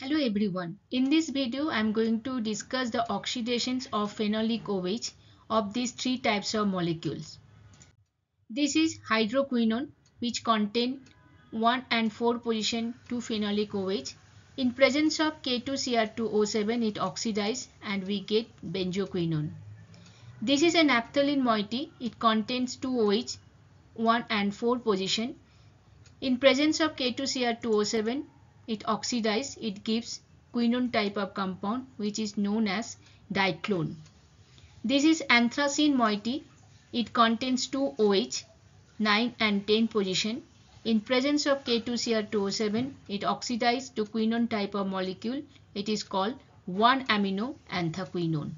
Hello everyone. In this video, I am going to discuss the oxidations of phenolic OH of these three types of molecules. This is hydroquinone, which contain 1 and 4 position to phenolic OH. In presence of K2Cr2O7, it oxidizes and we get benzoquinone. This is a naphthalene moiety. It contains 2 OH, 1 and 4 position. In presence of K2Cr2O7, it oxidizes, it gives quinone type of compound which is known as dichlone. This is anthracene moiety. It contains 2 OH, 9 and 10 position. In presence of K2Cr2O7, it oxidizes to quinone type of molecule. It is called 1-amino anthraquinone.